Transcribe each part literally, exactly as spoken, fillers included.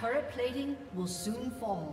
Turret plating will soon fall.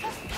Let's go.